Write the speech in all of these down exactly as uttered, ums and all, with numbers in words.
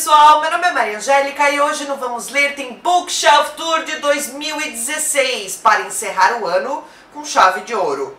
pessoal, meu nome é Maria Angélica e hoje no Vamos Ler tem Bookshelf Tour de dois mil e dezesseis para encerrar o ano com chave de ouro.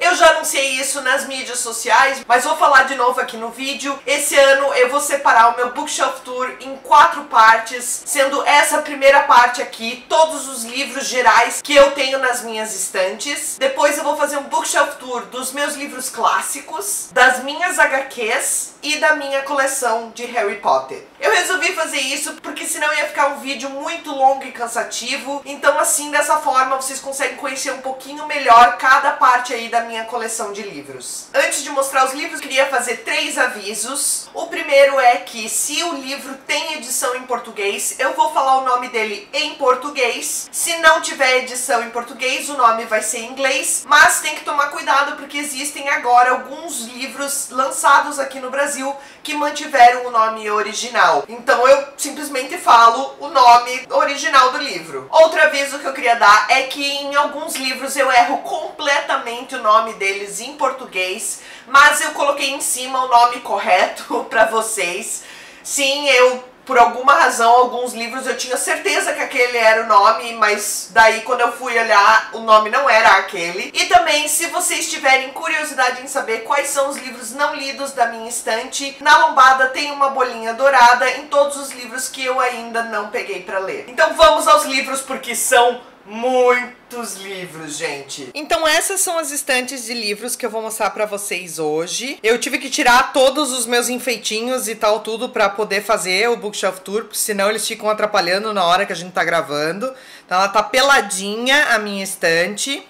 Eu já anunciei isso nas mídias sociais, mas vou falar de novo aqui no vídeo. Esse ano eu vou separar o meu Bookshelf Tour em quatro partes, sendo essa primeira parte aqui todos os livros gerais que eu tenho nas minhas estantes. Depois eu vou fazer um Bookshelf Tour dos meus livros clássicos, das minhas agá quês e da minha coleção de Harry Potter. Eu resolvi fazer isso porque senão ia ficar um vídeo muito longo e cansativo, então assim, dessa forma, vocês conseguem conhecer um pouquinho melhor cada parte aí da minha minha coleção de livros. Antes de mostrar os livros, queria fazer três avisos. O primeiro é que se o livro tem edição em português, eu vou falar o nome dele em português. Se não tiver edição em português, o nome vai ser em inglês, mas tem que tomar cuidado porque existem agora alguns livros lançados aqui no Brasil que mantiveram o nome original. Então eu simplesmente falo o nome original do livro. Outro aviso que eu queria dar é que em alguns livros eu erro completamente o nome nome deles em português, mas eu coloquei em cima o nome correto para vocês. Sim, eu, por alguma razão, alguns livros eu tinha certeza que aquele era o nome, mas daí quando eu fui olhar, o nome não era aquele. E também, se vocês tiverem curiosidade em saber quais são os livros não lidos da minha estante, na lombada tem uma bolinha dourada em todos os livros que eu ainda não peguei para ler. Então vamos aos livros, porque são muitos livros, gente. Então essas são as estantes de livros que eu vou mostrar pra vocês hoje. Eu tive que tirar todos os meus enfeitinhos e tal tudo pra poder fazer o Bookshelf Tour, porque senão eles ficam atrapalhando na hora que a gente tá gravando. Então ela tá peladinha, a minha estante.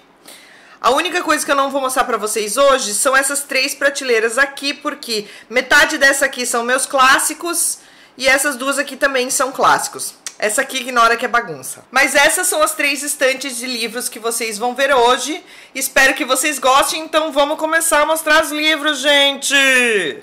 A única coisa que eu não vou mostrar pra vocês hoje são essas três prateleiras aqui, porque metade dessa aqui são meus clássicos e essas duas aqui também são clássicos. Essa aqui ignora que é bagunça. Mas essas são as três estantes de livros que vocês vão ver hoje. Espero que vocês gostem, então vamos começar a mostrar os livros, gente!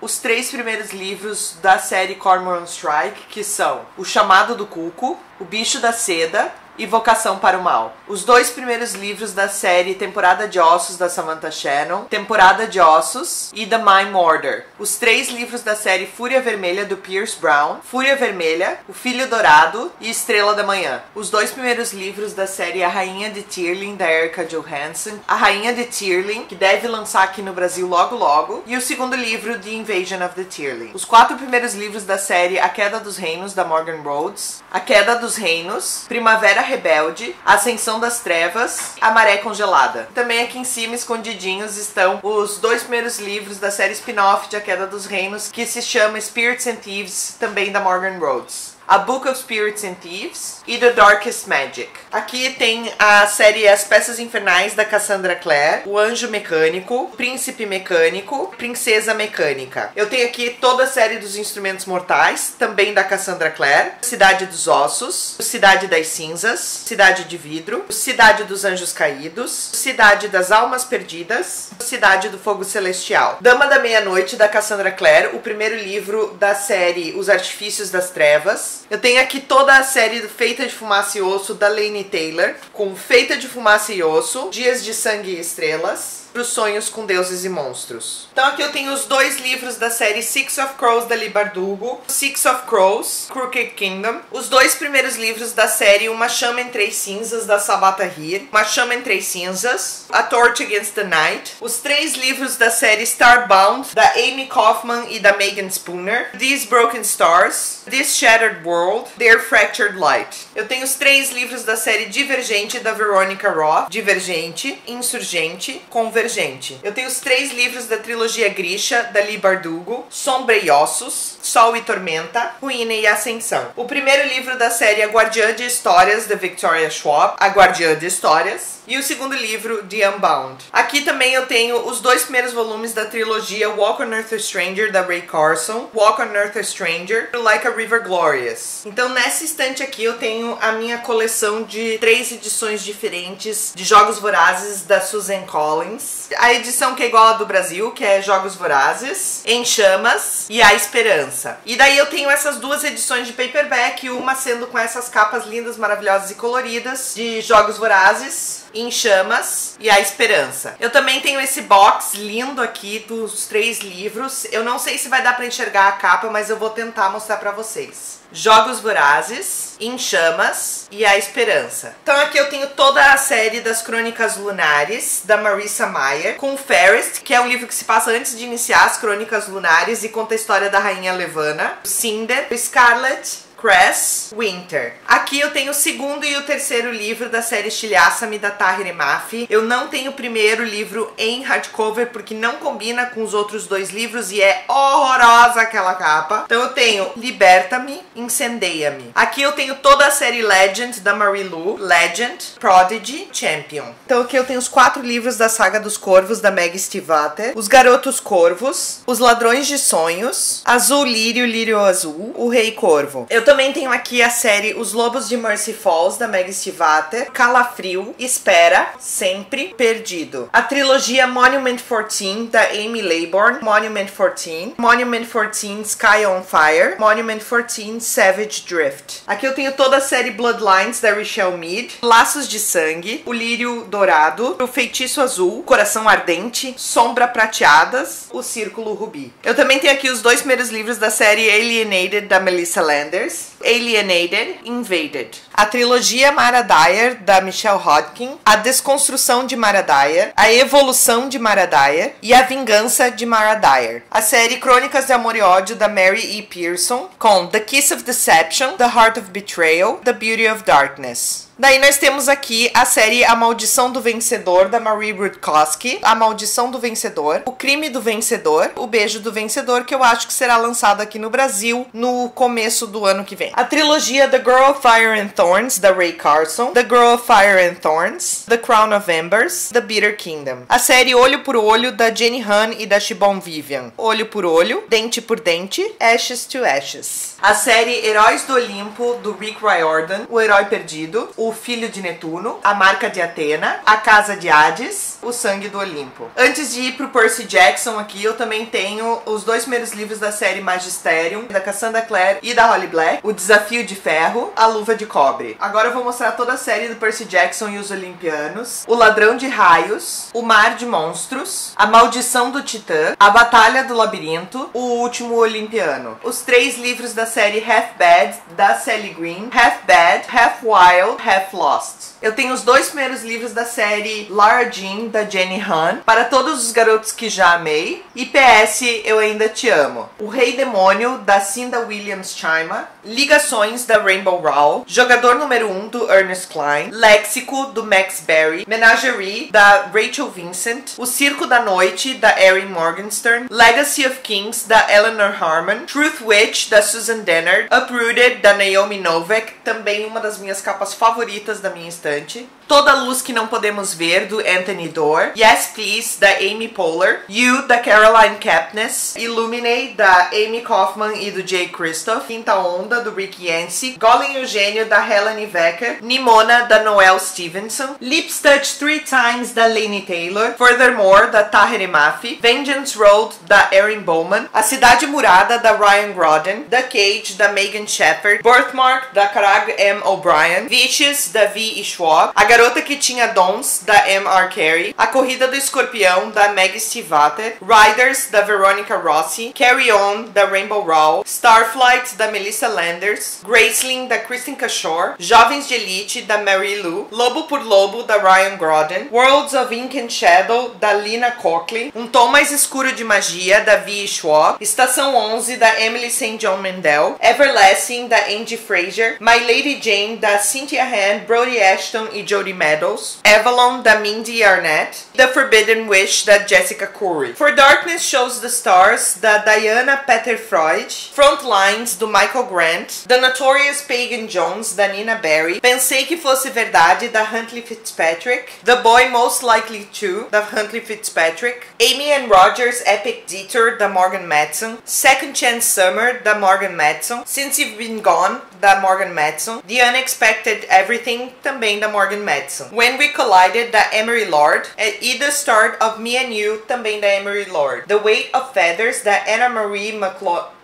Os três primeiros livros da série Cormoran Strike, que são O Chamado do Cuco, O Bicho da Seda e Vocação para o Mal. Os dois primeiros livros da série Temporada de Ossos, da Samantha Shannon, Temporada de Ossos e The Mime Order. Os três livros da série Fúria Vermelha, do Pierce Brown, Fúria Vermelha, O Filho Dourado e Estrela da Manhã. Os dois primeiros livros da série A Rainha de Tearling, da Erica Johansson, A Rainha de Tearling, que deve lançar aqui no Brasil logo logo, e o segundo livro, The Invasion of the Tearling. Os quatro primeiros livros da série A Queda dos Reinos, da Morgan Rhodes, A Queda dos Reinos, Primavera Rebelde, Ascensão das Trevas, A Maré Congelada. Também aqui em cima, escondidinhos, estão os dois primeiros livros da série spin-off de A Queda dos Reinos, que se chama Spirits and Thieves, também da Morgan Rhodes. A Book of Spirits and Thieves e The Darkest Magic. Aqui tem a série As Peças Infernais, da Cassandra Clare, O Anjo Mecânico, Príncipe Mecânico, Princesa Mecânica. Eu tenho aqui toda a série dos Instrumentos Mortais, também da Cassandra Clare, Cidade dos Ossos, Cidade das Cinzas, Cidade de Vidro, Cidade dos Anjos Caídos, Cidade das Almas Perdidas, Cidade do Fogo Celestial. Dama da Meia-Noite, da Cassandra Clare, o primeiro livro da série Os Artifícios das Trevas. Eu tenho aqui toda a série do Feita de Fumaça e Osso, da Laine Taylor, com Feita de Fumaça e Osso, Dias de Sangue e Estrelas, Os Sonhos com Deuses e Monstros. Então aqui eu tenho os dois livros da série Six of Crows, da Leigh Bardugo, Six of Crows, Crooked Kingdom, os dois primeiros livros da série Uma Chama em Três Cinzas, da Sabatha Hir, Uma Chama em Três Cinzas, A Torch Against the Night, os três livros da série Starbound, da Amie Kaufman e da Megan Spooner, These Broken Stars, This Shattered World, Their Fractured Light. Eu tenho os três livros da série Divergente, da Veronica Roth, Divergente, Insurgente, Convergente. Eu tenho os três livros da trilogia Grisha, da Leigh Bardugo, Sombra e Ossos, Sol e Tormenta, Ruína e Ascensão. O primeiro livro da série A Guardiã de Histórias, da Victoria Schwab, A Guardiã de Histórias, e o segundo livro, The Unbound. Aqui também eu tenho os dois primeiros volumes da trilogia Walk on Earth a Stranger, da Ray Carson, Walk on Earth a Stranger, Like a River Glorious. Então nessa estante aqui eu tenho a minha coleção de três edições diferentes de Jogos Vorazes, da Susan Collins, Reinos, a edição que é igual a do Brasil, que é Jogos Vorazes, Em Chamas e A Esperança. E daí eu tenho essas duas edições de paperback, uma sendo com essas capas lindas, maravilhosas e coloridas de Jogos Vorazes, Em Chamas e A Esperança. Eu também tenho esse box lindo aqui dos três livros. Eu não sei se vai dar pra enxergar a capa, mas eu vou tentar mostrar pra vocês. Jogos Vorazes, Em Chamas e A Esperança. Então aqui eu tenho toda a série das Crônicas Lunares, da Marissa Mayer, com Ferrest, que é um livro que se passa antes de iniciar as Crônicas Lunares e conta a história da Rainha Levana, Cinder, Scarlet, Cress, Winter. Aqui eu tenho o segundo e o terceiro livro da série Estilhaça-me, da Tahrir Mafi. Eu não tenho o primeiro livro em hardcover porque não combina com os outros dois livros e é horrorosa aquela capa. Então eu tenho Liberta-me, Incendeia-me. Aqui eu tenho toda a série Legend da Mary Lou, Legend, Prodigy, Champion. Então aqui eu tenho os quatro livros da Saga dos Corvos da Meg Stivater, Os Garotos Corvos, Os Ladrões de Sonhos, Azul Lírio, Lírio Azul, O Rei Corvo. Eu também tenho aqui a série Os Lobos de Mercy Falls, da Meg Stivater, Calafrio, Espera, Sempre, Perdido. A trilogia Monument quatorze, da Amy Laybourne, Monument quatorze, Monument quatorze, Sky on Fire, Monument quatorze, Savage Drift. Aqui eu tenho toda a série Bloodlines, da Richelle Mead, Laços de Sangue, O Lírio Dourado, O Feitiço Azul, Coração Ardente, Sombra Prateadas, O Círculo Rubi. Eu também tenho aqui os dois primeiros livros da série Alienated, da Melissa Landers, Alienated, Invaded. A trilogia Mara Dyer, da Michelle Hodgkin, A Desconstrução de Mara Dyer, A Evolução de Mara Dyer e A Vingança de Mara Dyer. A série Crônicas de Amor e Ódio, da Mary E. Pearson, com The Kiss of Deception, The Heart of Betrayal, The Beauty of Darkness. Daí nós temos aqui a série A Maldição do Vencedor, da Marie Rutkowski, A Maldição do Vencedor, O Crime do Vencedor, O Beijo do Vencedor, que eu acho que será lançado aqui no Brasil no começo do ano que vem. A trilogia The Girl of Fire and Thorns, da Ray Carson, The Girl of Fire and Thorns, The Crown of Embers, The Bitter Kingdom. A série Olho por Olho, da Jenny Han e da Siobhan Vivian, Olho por Olho, Dente por Dente, Ashes to Ashes. A série Heróis do Olimpo, do Rick Riordan, O Herói Perdido, O O Filho de Netuno, A Marca de Atena, A Casa de Hades, O Sangue do Olimpo. Antes de ir pro Percy Jackson aqui, eu também tenho os dois primeiros livros da série Magisterium, da Cassandra Clare e da Holly Black, O Desafio de Ferro, A Luva de Cobre. Agora eu vou mostrar toda a série do Percy Jackson e os Olimpianos, O Ladrão de Raios, O Mar de Monstros, A Maldição do Titã, A Batalha do Labirinto, O Último Olimpiano. Os três livros da série Half-Bad, da Sally Green, Half-Bad, Half-Wild, Half Lost. Eu tenho os dois primeiros livros da série Lara Jean, da Jenny Han, Para Todos os Garotos que Já Amei e P S Eu Ainda Te Amo. O Rei Demônio, da Cinda Williams Chyma, Ligações, da Rainbow Rowell, Jogador Número um, do Ernest Cline, Léxico, do Max Berry, Menagerie, da Rachel Vincent, O Circo da Noite, da Erin Morgenstern, Legacy of Kings, da Eleanor Harmon, Truth Witch, da Susan Dennard, Uprooted, da Naomi Novak, também uma das minhas capas favoritas da minha estante, Toda a Luz que Não Podemos Ver, do Anthony Doerr, Yes Please, da Amy Poehler, You, da Caroline Capness, Illuminate, da Amie Kaufman e do Jay Kristoff, Quinta Onda, do Rick Yancey, Golem Eugênio, da Helen Vecker, Nimona, da Noelle Stevenson, Lips Touched Three Times, da Laini Taylor, Furthermore, da Tahrir Mafi, Vengeance Road, da Erin Bowman, A Cidade Murada, da Ryan Groden, The Cage, da Megan Shepherd, Birthmark, da Craig M. O'Brien, Vicious, da V. Schwab, A Garota que Tinha Dons, da M R. Carey, A Corrida do Escorpião, da Meg Stivater, Riders, da Veronica Rossi, Carry On, da Rainbow Rowell, Starflight, da Melissa Landers, Graceling, da Kristen Cashore, Jovens de Elite, da Mary Lou, Lobo por Lobo, da Ryan Groden, Worlds of Ink and Shadow, da Lina Cochley, Um Tom Mais Escuro de Magia, da V. Schwab, Estação onze, da Emily Saint John Mandel, Everlasting, da Angie Fraser, My Lady Jane, da Cynthia Hand, Brody Ashton e Jodie Meadows, Avalon, da Mindy Arnett, The Forbidden Wish, da Jessica Curry, For Darkness Shows the Stars, da Diana Petterfreud, Front Lines, do Michael Grant, The Notorious Pagan Jones, da Nina Barry, Pensei Que Fosse Verdade, da Huntley Fitzpatrick, The Boy Most Likely To, da Huntley Fitzpatrick, Amy and Roger's Epic Detour, da Morgan Madsen, Second Chance Summer, da Morgan Madsen, Since You've Been Gone, da Morgan Madsen. The Unexpected Everything, também da Morgan Madsen. When We Collided, da Emery Lord. E The Start of Me and You, também da Emery Lord. The Weight of Feathers, da Anna Marie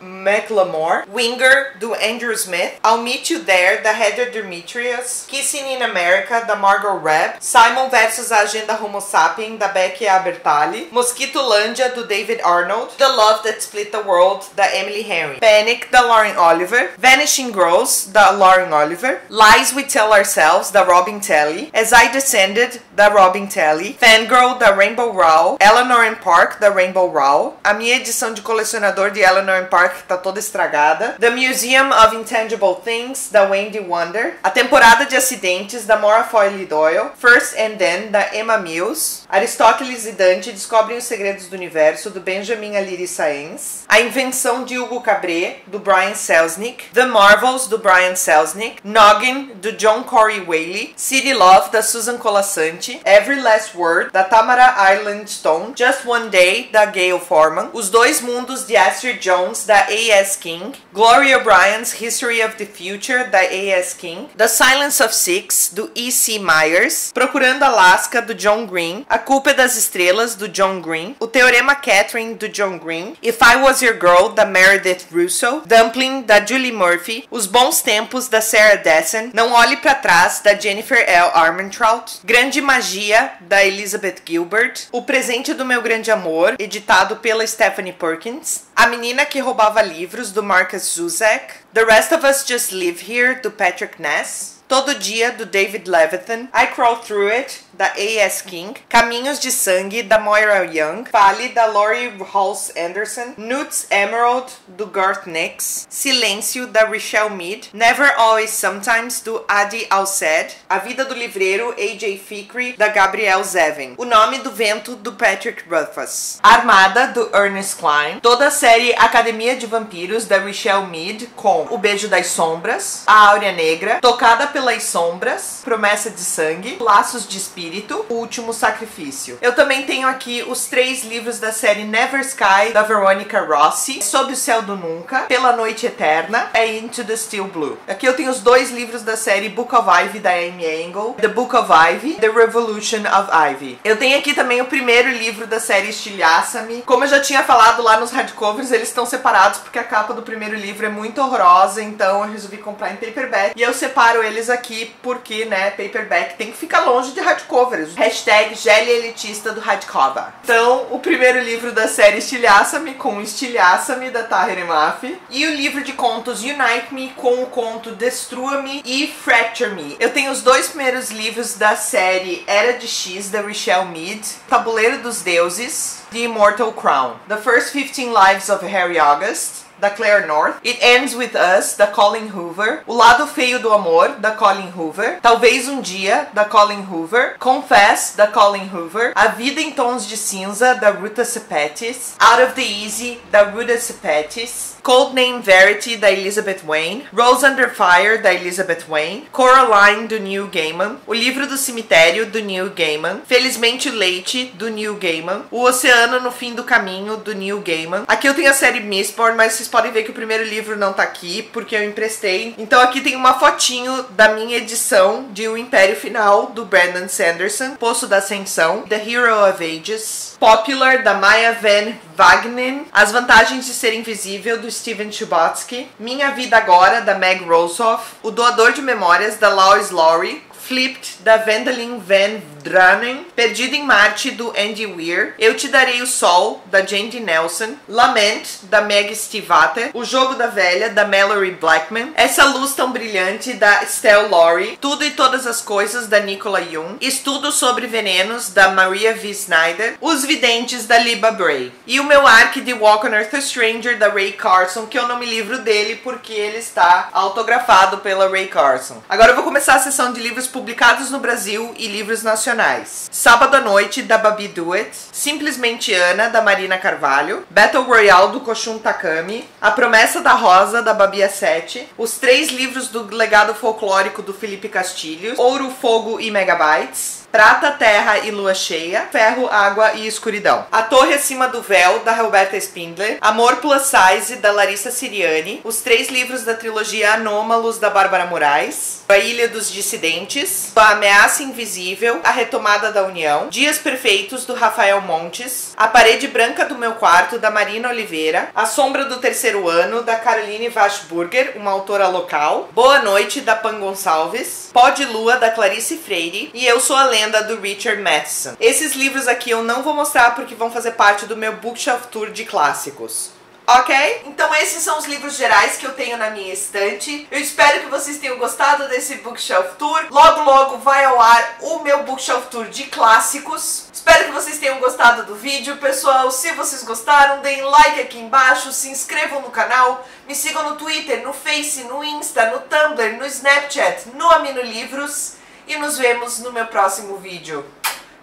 McLemore. Winger, do Andrew Smith. I'll Meet You There, da Heather Demetrius. Kissing in America, da Margot Webb. Simon versus a Agenda Homo Sapien, da Becky Abertali. Mosquitolândia, do David Arnold. The Love That Split the World, da Emily Henry. Panic, da Lauren Oliver. Vanishing Girls, da Lauren Oliver. Lies We Tell Ourselves, da Robin Talley. As I Descended, da Robin Talley. Fangirl, da Rainbow Rowell. Eleanor and Park, da Rainbow Rowell. A minha edição de colecionador de Eleanor and Park tá toda estragada. The Museum of Intangible Things, da Wendy Wonder. A Temporada de Acidentes, da Maura Fowley Doyle. First and Then, da Emma Mills. Aristóteles e Dante descobrem os segredos do universo, do Benjamin Aliri Saenz. A Invenção de Hugo Cabré, do Brian Selznick. The Marvels, do Brian Selznick. Noggin, do John Corey Whaley. City Love, da Susan Colasanti. Every Last Word, da Tamara Ireland Stone. Just One Day, da Gail Forman. Os Dois Mundos, de Astrid Jones, da A S King. Gloria O'Brien's History of the Future, da A S King. The Silence of Six, do E C Myers. Procurando Alaska, do John Green. A Culpa é das Estrelas, do John Green. O Teorema Catherine, do John Green. If I Was Your Girl, da Meredith Russo. Dumpling, da Julie Murphy. Os Bons Tempos, da Sarah Dessen. Não Olhe Pra Trás, da Jennifer L. Armentrout. Grande Magia, da Elizabeth Gilbert. O Presente do Meu Grande Amor, editado pela Stephanie Perkins. A Menina que Roubava Livros, do Marcus Zusak. The Rest of Us Just Live Here, do Patrick Ness. Todo Dia, do David Levithan. I Crawl Through It, da A S King. Caminhos de Sangue, da Moira Young. Fale, da Laurie Halse Anderson. Newt's Emerald, do Garth Nix. Silêncio, da Richelle Mead. Never Always Sometimes, do Adi Alced. A Vida do Livreiro, A J Fickrey, da Gabrielle Zevin. O Nome do Vento, do Patrick Rothfuss. Armada, do Ernest Cline. Toda a série Academia de Vampiros, da Richelle Mead, com O Beijo das Sombras, A Áurea Negra, Tocada pela Pelas Sombras, Promessa de Sangue, Laços de Espírito, O Último Sacrifício. Eu também tenho aqui os três livros da série Never Sky, da Veronica Rossi, Sob o Céu do Nunca, Pela Noite Eterna, é Into the Steel Blue. Aqui eu tenho os dois livros da série Book of Ivy, da Amy Engel, The Book of Ivy, The Revolution of Ivy. Eu tenho aqui também o primeiro livro da série Estilhaça-me. Como eu já tinha falado lá nos hardcovers, eles estão separados porque a capa do primeiro livro é muito horrorosa, então eu resolvi comprar em paperback e eu separo eles aqui porque, né, paperback tem que ficar longe de hardcovers. Hashtag Gélia Elitista do Hardcover. Então, o primeiro livro da série Estilhaça-me com Estilhaça-me, da Tahir Mafi, e o livro de contos Unite Me com o conto Destrua-me e Fracture Me. Eu tenho os dois primeiros livros da série Era de X, da Richelle Mead, Tabuleiro dos Deuses, The Immortal Crown, The First fifteen Lives of Harry August, da Claire North, It Ends With Us, da Colleen Hoover, O Lado Feio do Amor, da Colleen Hoover, Talvez Um Dia, da Colleen Hoover, Confess, da Colleen Hoover, A Vida em Tons de Cinza, da Ruta Sepetys, Out of the Easy, da Ruta Sepetys, Codename Verity, da Elizabeth Wayne, Rose Under Fire, da Elizabeth Wayne, Coraline, do Neil Gaiman, O Livro do Cemitério, do Neil Gaiman, Felizmente o Leite, do Neil Gaiman, O Oceano no Fim do Caminho, do Neil Gaiman. Aqui eu tenho a série Mistborn, mas vocês podem ver que o primeiro livro não tá aqui, porque eu emprestei. Então aqui tem uma fotinho da minha edição de O Império Final, do Brandon Sanderson, Poço da Ascensão, The Hero of Ages, Popular, da Maya Van Wagenen, As Vantagens de Ser Invisível, do Steven Chbosky, Minha Vida Agora, da Meg Rosoff, O Doador de Memórias, da Lois Lowry, Flipped, da Wendelin Van Drunen, Perdido em Marte, do Andy Weir, Eu Te Darei o Sol, da Jandy Nelson, Lament, da Meg Stivater, O Jogo da Velha, da Mallory Blackman, Essa Luz Tão Brilhante, da Estelle Laurie, Tudo e Todas as Coisas, da Nicola Jung, Estudo sobre Venenos, da Maria V. Snyder, Os Videntes, da Liba Bray, e o meu arc de Walk on Earth a Stranger, da Ray Carson, que eu não me livro dele porque ele está autografado pela Ray Carson. Agora eu vou começar a sessão de livros publicados no Brasil e livros nacionais. Sábado à Noite, da Babi Duet, Simplesmente Ana, da Marina Carvalho, Battle Royale, do Koshun Takami, A Promessa da Rosa, da Babi Assete, os três livros do Legado Folclórico, do Felipe Castilhos, Ouro, Fogo e Megabytes, Prata, Terra e Lua Cheia, Ferro, Água e Escuridão, A Torre Acima do Véu, da Roberta Spindler, Amor Plus Size, da Larissa Siriani, os três livros da trilogia Anômalos, da Bárbara Moraes, A Ilha dos Dissidentes, A Ameaça Invisível, A Retomada da União, Dias Perfeitos, do Rafael Montes, A Parede Branca do Meu Quarto, da Marina Oliveira, A Sombra do Terceiro Ano, da Caroline Wachburger, uma autora local, Boa Noite, da Pan Gonçalves, Pó de Lua, da Clarice Freire, e Eu Sou a Lenda, do Richard Matheson. Esses livros aqui eu não vou mostrar porque vão fazer parte do meu Bookshelf Tour de clássicos. Ok? Então esses são os livros gerais que eu tenho na minha estante. Eu espero que vocês tenham gostado desse Bookshelf Tour. Logo, logo vai ao ar o meu Bookshelf Tour de clássicos. Espero que vocês tenham gostado do vídeo. Pessoal, se vocês gostaram, deem like aqui embaixo, se inscrevam no canal, me sigam no Twitter, no Face, no Insta, no Tumblr, no Snapchat, no Amino Livros. E nos vemos no meu próximo vídeo.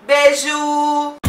Beijo!